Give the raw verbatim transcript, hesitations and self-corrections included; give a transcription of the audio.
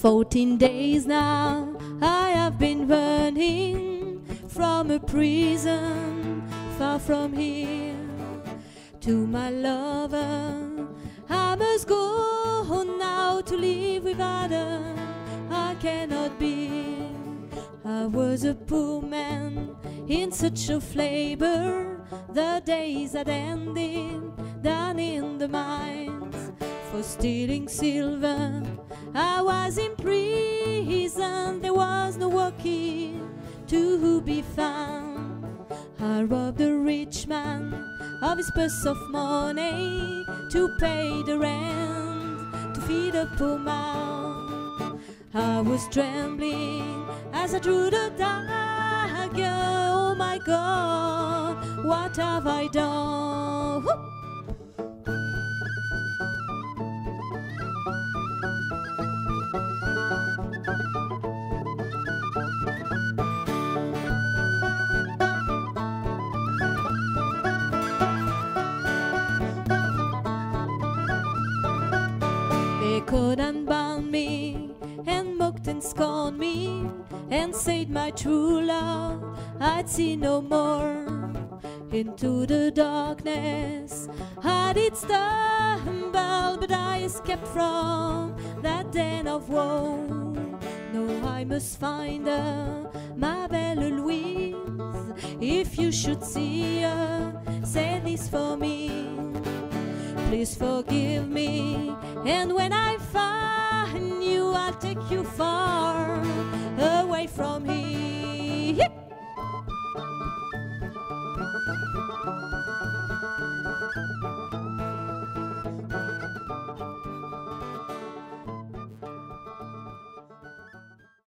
Fourteen days now I have been running from a prison far from here. To my lover I must go now, to live without her I cannot be. I was a poor man in such of labor, the days had ended down in the mines. For stealing silver I was in prison, there was no working to be found. I robbed a rich man of his purse of money to pay the rent, to feed a poor mouth. I was trembling as I drew the dagger, oh my God, what have I done? Whoop. They caught and bound me, and mocked and scorned me, and said my true love I'd see no more. Into the darkness I did stumble, but I escaped from that den of woe. No, I must find her, my belle Louise. If you should see her, say this for me: please forgive me, and when I find you, I'll take you far away from here.